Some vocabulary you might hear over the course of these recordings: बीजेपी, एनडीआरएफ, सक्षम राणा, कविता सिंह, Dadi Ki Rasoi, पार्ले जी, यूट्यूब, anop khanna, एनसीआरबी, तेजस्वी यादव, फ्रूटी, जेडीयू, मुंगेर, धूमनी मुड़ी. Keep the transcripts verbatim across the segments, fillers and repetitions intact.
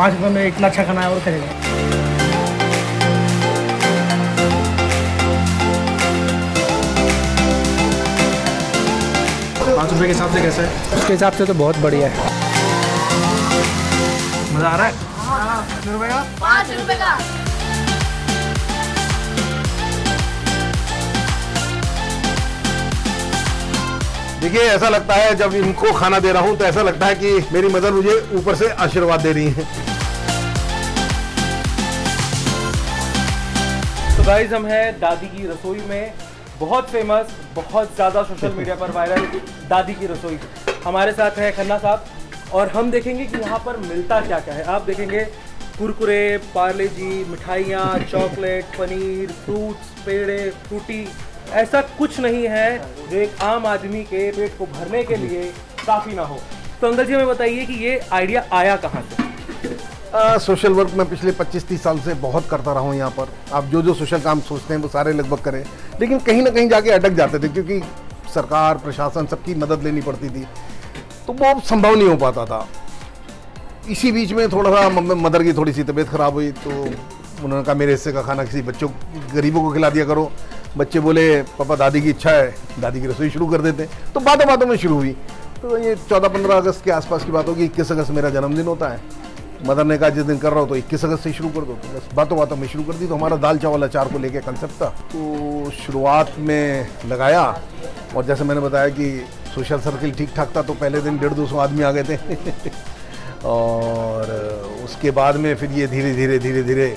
पाँच रुपये में इतना अच्छा खाना है और करेगा। पाँच रुपये के हिसाब से कैसा है? उसके हिसाब से तो बहुत बढ़िया है। मज़ा आ रहा है? हाँ। कितने रुपये का? पाँच रुपये का। देखिए ऐसा लगता है जब इनको खाना दे रहा हूँ तो ऐसा लगता है कि मेरी मदर मुझे ऊपर से आशीर्वाद दे रही है। तो गाइस हम हैं दादी की रसोई में, बहुत फेमस, बहुत ज़्यादा सोशल मीडिया पर वायरल दादी की रसोई। हमारे साथ है खन्ना साहब और हम देखेंगे कि यहाँ पर मिलता क्या क्या है। आप देखेंगे कुरकुरे, पार्ले जी, मिठाइयाँ, चॉकलेट, पनीर, फ्रूट्स, पेड़े, फ्रूटी, ऐसा कुछ नहीं है जो एक आम आदमी के पेट को भरने के लिए काफ़ी ना हो। तो अंकल जी हमें बताइए कि ये आइडिया आया कहाँ से? आ, सोशल वर्क मैं पिछले पच्चीस तीस साल से बहुत करता रहा हूँ। यहाँ पर आप जो जो सोशल काम सोचते हैं वो सारे लगभग करें, लेकिन कहीं ना कहीं जाके अटक जाते थे क्योंकि सरकार, प्रशासन, सबकी मदद लेनी पड़ती थी, तो वो संभव नहीं हो पाता था। इसी बीच में थोड़ा सा मदर की थोड़ी सी तबीयत ख़राब हुई तो उन्होंने कहा मेरे हिस्से का खाना किसी बच्चों, गरीबों को खिला दिया करो। बच्चे बोले पापा दादी की इच्छा है, दादी की रसोई शुरू कर देते हैं। तो बातों बातों में शुरू हुई। तो ये चौदह पंद्रह अगस्त के आसपास की बात होगी। इक्कीस अगस्त मेरा जन्मदिन होता है। मदर ने कहा जिस दिन कर रहा हो तो इक्कीस अगस्त से शुरू कर दो। तो बस बातों बातों में शुरू कर दी। तो हमारा दाल चावल अचार को लेके कंसेप्ट था, तो शुरुआत में लगाया। और जैसे मैंने बताया कि सोशल सर्किल ठीक ठाक था, तो पहले दिन डेढ़ दो सौ आदमी आ गए थे और उसके बाद में फिर ये धीरे धीरे धीरे धीरे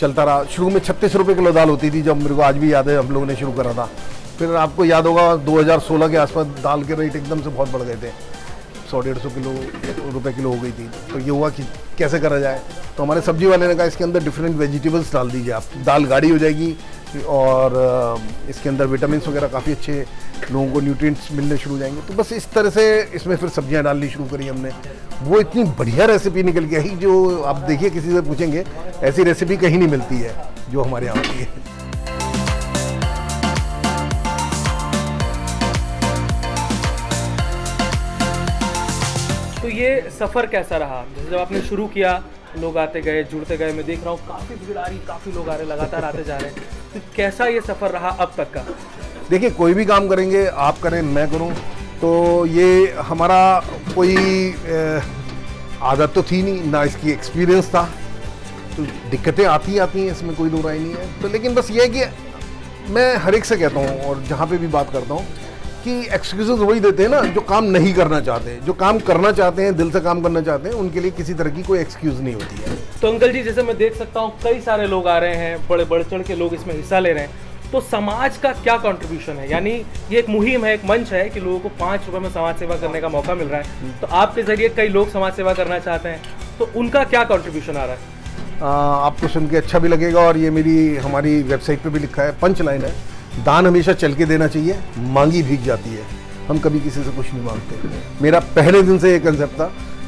चलता रहा। शुरू में छत्तीस रुपये किलो दाल होती थी, जब मेरे को आज भी याद है हम लोगों ने शुरू करा था। फिर आपको याद होगा दो हज़ार सोलह के आसपास दाल के रेट एकदम से बहुत बढ़ गए थे, सौ डेढ़ सौ किलो रुपए किलो हो गई थी। तो ये हुआ कि कैसे करा जाए, तो हमारे सब्जी वाले ने कहा इसके अंदर डिफरेंट वेजिटेबल्स डाल दीजिए आप, दाल गाढ़ी हो जाएगी और इसके अंदर विटामिन वगैरह काफ़ी अच्छे लोगों को न्यूट्रिएंट्स मिलने शुरू हो जाएंगे। तो बस इस तरह से इसमें फिर सब्जियां डालनी शुरू करी हमने। वो इतनी बढ़िया रेसिपी निकल गई है जो आप देखिए किसी से पूछेंगे ऐसी रेसिपी कहीं नहीं मिलती है जो हमारे यहाँ होती है। तो ये सफ़र कैसा रहा? जैसे जब आपने शुरू किया लोग आते गए, जुड़ते गए, मैं देख रहा हूँ काफ़ी भीड़ आ रही, काफ़ी लोग आ रहे, लगातार आते जा रहे हैं। तो कैसा ये सफ़र रहा अब तक का? देखिए कोई भी काम करेंगे, आप करें मैं करूं, तो ये हमारा कोई आदत तो थी नहीं ना, इसकी एक्सपीरियंस था, तो दिक्कतें आती आती हैं, इसमें कोई दो राय नहीं है। तो लेकिन बस ये है कि मैं हर एक से कहता हूं और जहां पे भी बात करता हूं कि एक्सक्यूजेस वही देते हैं ना जो काम नहीं करना चाहते। जो काम करना चाहते हैं, दिल से काम करना चाहते हैं, उनके लिए किसी तरह की कोई एक्सक्यूज़ नहीं होती है। तो अंकल जी जैसे मैं देख सकता हूँ कई सारे लोग आ रहे हैं, बड़े बढ़ चढ़ के लोग इसमें हिस्सा ले रहे हैं, तो समाज का क्या कॉन्ट्रीब्यूशन है? यानी ये एक मुहिम है, एक मंच है कि लोगों को पाँच रुपये में समाज सेवा करने का मौका मिल रहा है। तो आपके ज़रिए कई लोग समाज सेवा करना चाहते हैं, तो उनका क्या कॉन्ट्रीब्यूशन आ रहा है? आपको सुन के अच्छा भी लगेगा और ये मेरी हमारी वेबसाइट पर भी लिखा है, पंच लाइन है, दान हमेशा चल के देना चाहिए, मांगी भीग जाती है। हम कभी किसी से कुछ नहीं मांगते। मेरा पहले दिन से ये कंसेप्ट था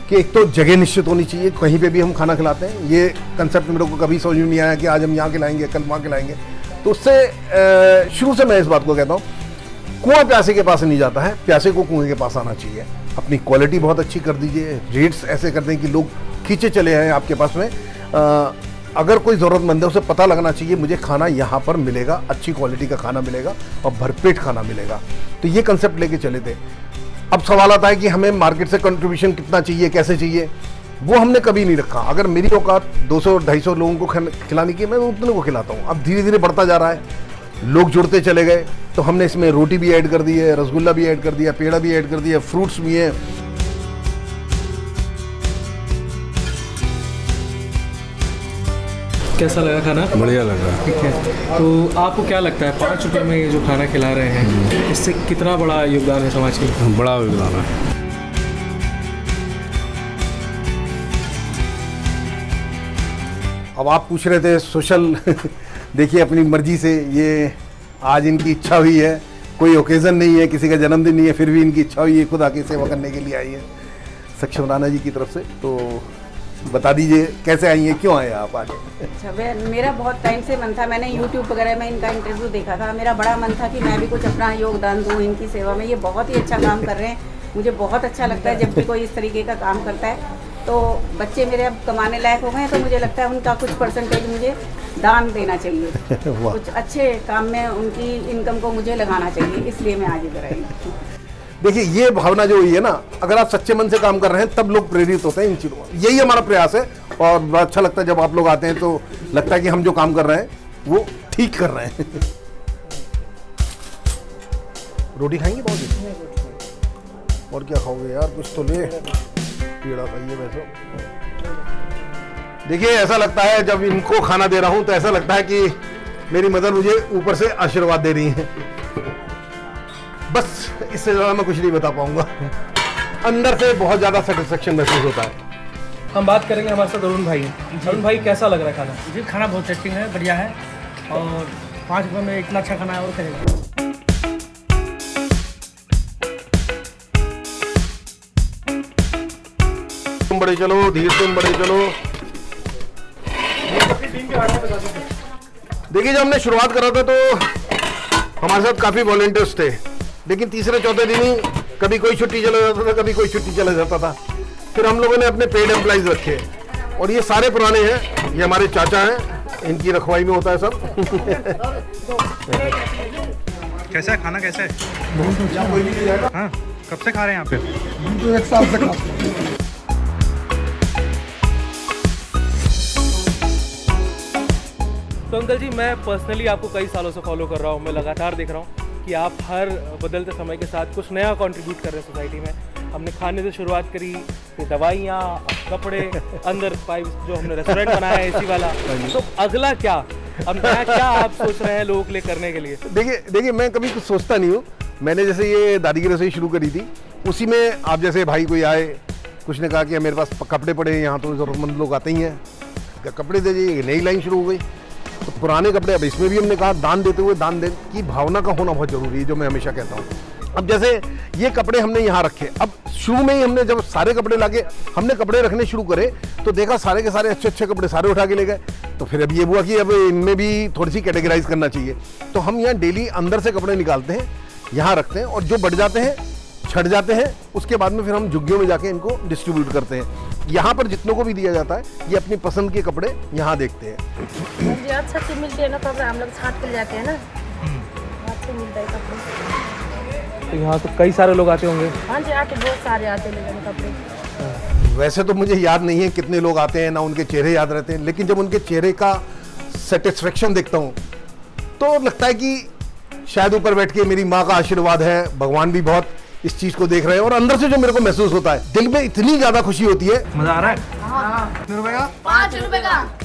कि एक तो जगह निश्चित होनी चाहिए, कहीं पे भी हम खाना खिलाते हैं। ये कंसेप्ट मेरे को कभी समझ में नहीं आया कि आज हम यहाँ खिलाएंगे, कल वहाँ खिलाएंगे। तो उससे शुरू से मैं इस बात को कहता हूँ, कुआँ प्यासे के पास नहीं जाता है, प्यासे को कुएँ के पास आना चाहिए। अपनी क्वालिटी बहुत अच्छी कर दीजिए, रेट्स ऐसे कर दें कि लोग खींचे चले आएँ आपके पास में। अगर कोई ज़रूरतमंद है उसे पता लगना चाहिए मुझे खाना यहाँ पर मिलेगा, अच्छी क्वालिटी का खाना मिलेगा और भरपेट खाना मिलेगा। तो ये कंसेप्ट लेके चले थे। अब सवाल आता है कि हमें मार्केट से कंट्रीब्यूशन कितना चाहिए, कैसे चाहिए, वो हमने कभी नहीं रखा। अगर मेरी औकात दो सौ ढाई सौ लोगों को खिलाने की, मैं उतने को खिलाता हूँ। अब धीरे धीरे बढ़ता जा रहा है, लोग जुड़ते चले गए, तो हमने इसमें रोटी भी ऐड कर दी है, रसगुल्ला भी ऐड कर दिया, पेड़ा भी ऐड कर दिया, फ्रूट्स भी हैं। कैसा लगा खाना? बढ़िया लगा। ठीक है, तो आपको क्या लगता है पाँच रुपये में ये जो खाना खिला रहे हैं इससे कितना बड़ा योगदान है समाज के लिए? बड़ा योगदान है। अब आप पूछ रहे थे सोशल देखिए अपनी मर्जी से, ये आज इनकी इच्छा हुई है, कोई ओकेज़न नहीं है, किसी का जन्मदिन नहीं है, फिर भी इनकी इच्छा हुई है, खुद आके सेवा करने के लिए आई है सक्षम राणा जी की तरफ से। तो बता दीजिए कैसे आई हैं, क्यों आए आप आज? अच्छा, मेरा बहुत टाइम से मन था, मैंने यूट्यूब वगैरह में इनका इंटरव्यू देखा था, मेरा बड़ा मन था कि मैं भी कुछ अपना योगदान दूँ इनकी सेवा में। ये बहुत ही अच्छा काम कर रहे हैं, मुझे बहुत अच्छा लगता है जब भी कोई इस तरीके का काम करता है। तो बच्चे मेरे अब कमाने लायक हो गए हैं, तो मुझे लगता है उनका कुछ परसेंटेज मुझे दान देना चाहिए, कुछ अच्छे काम में उनकी इनकम को मुझे लगाना चाहिए, इसलिए मैं आज इधर आई। देखिए ये भावना जो हुई है ना, अगर आप सच्चे मन से काम कर रहे हैं तब लोग प्रेरित होते हैं इन चीज़ों में। यही हमारा प्रयास है और बड़ा अच्छा लगता है जब आप लोग आते हैं तो लगता है कि हम जो काम कर रहे हैं वो ठीक कर रहे हैं। रोटी खाएंगे बहुत, और क्या खाओगे यार, कुछ तो ले, पेड़ा खाइए वैसे। देखिए ऐसा लगता है जब इनको खाना दे रहा हूँ तो ऐसा लगता है कि मेरी मदर मुझे ऊपर से आशीर्वाद दे रही है। बस इससे ज़्यादा मैं कुछ नहीं बता पाऊंगा। अंदर से बहुत ज़्यादा सेटिस्फेक्शन महसूस होता है। हम बात करेंगे, हमारे साथ अरुण भाई हैं। अरुण भाई, कैसा लग रहा है खाना? जी खाना बहुत टेस्टिंग है, बढ़िया है, और पाँच रुपये में इतना अच्छा खाना है और कहेंगे। तुम बड़े चलो, धीर तुम बड़े चलो। देखिए जब हमने शुरुआत करा था तो हमारे साथ काफ़ी वॉलंटियर्स थे, लेकिन तीसरे चौथे दिन ही कभी कोई छुट्टी चला जाता था, कभी कोई छुट्टी चला जाता था। फिर हम लोगों ने अपने पेड एम्प्लॉइज रखे और ये सारे पुराने हैं, ये हमारे चाचा हैं, इनकी रखवाई में होता है सब। कैसा है खाना, कैसा है? हाँ, कब से खा रहे हैं आप? तो एक साल से खा रहे हैं। तो अंकल जी, मैं पर्सनली आपको कई सालों से फॉलो कर रहा हूँ, मैं लगातार देख रहा हूँ कि आप हर बदलते समय के साथ कुछ नया कंट्रीब्यूट कर रहे हैं सोसाइटी में। हमने खाने से शुरुआत करी, फिर दवाइयाँ, कपड़े, अंदर पाइप जो हमने रेस्टोरेंट बनाया है इसी वाला। तो अगला क्या, अब नया क्या आप सोच रहे हैं लोगों के लिए करने के लिए? देखिए देखिए मैं कभी कुछ सोचता नहीं हूँ। मैंने जैसे ये दादी की रसोई शुरू करी थी, उसी में आप जैसे भाई कोई आए, कुछ ने कहा कि मेरे पास कपड़े पड़े, यहाँ तो ज़रूरतमंद लोग आते ही हैं, कपड़े दे दीजिए, नई लाइन शुरू हो गई। तो पुराने कपड़े, अब इसमें भी हमने कहा दान देते हुए दान देने की भावना का होना बहुत ज़रूरी है, जो मैं हमेशा कहता हूँ। अब जैसे ये कपड़े हमने यहाँ रखे, अब शुरू में ही हमने जब सारे कपड़े लाके हमने कपड़े रखने शुरू करे तो देखा सारे के सारे अच्छे अच्छे कपड़े सारे उठा के ले गए। तो फिर अब ये हुआ कि अब इनमें भी थोड़ी सी कैटेगराइज करना चाहिए। तो हम यहाँ डेली अंदर से कपड़े निकालते हैं, यहाँ रखते हैं, और जो बढ़ जाते हैं छट जाते हैं, उसके बाद में फिर हम झुग्गियों में जाके इनको डिस्ट्रीब्यूट करते हैं। यहाँ पर जितनों को भी दिया जाता है, ये अपनी पसंद के कपड़े यहाँ देखते हैं। जी अच्छा से मिलते हैं ना कपड़े, हम लोग छांट कर जाते हैं ना, अच्छे मिलते हैं कपड़े। तो यहाँ तो कई सारे लोग आते होंगे? हाँ जी, आके बहुत सारे आते हैं कपड़े। वैसे तो मुझे याद नहीं है कितने लोग आते हैं, ना उनके चेहरे याद रहते हैं, लेकिन जब उनके चेहरे का सेटिस्फेक्शन देखता हूँ तो लगता है कि शायद ऊपर बैठ के मेरी माँ का आशीर्वाद है, भगवान भी बहुत इस चीज को देख रहे हैं। और अंदर से जो मेरे को महसूस होता है, दिल में इतनी ज्यादा खुशी होती है, मजा आ रहा है। पाँच रुपए का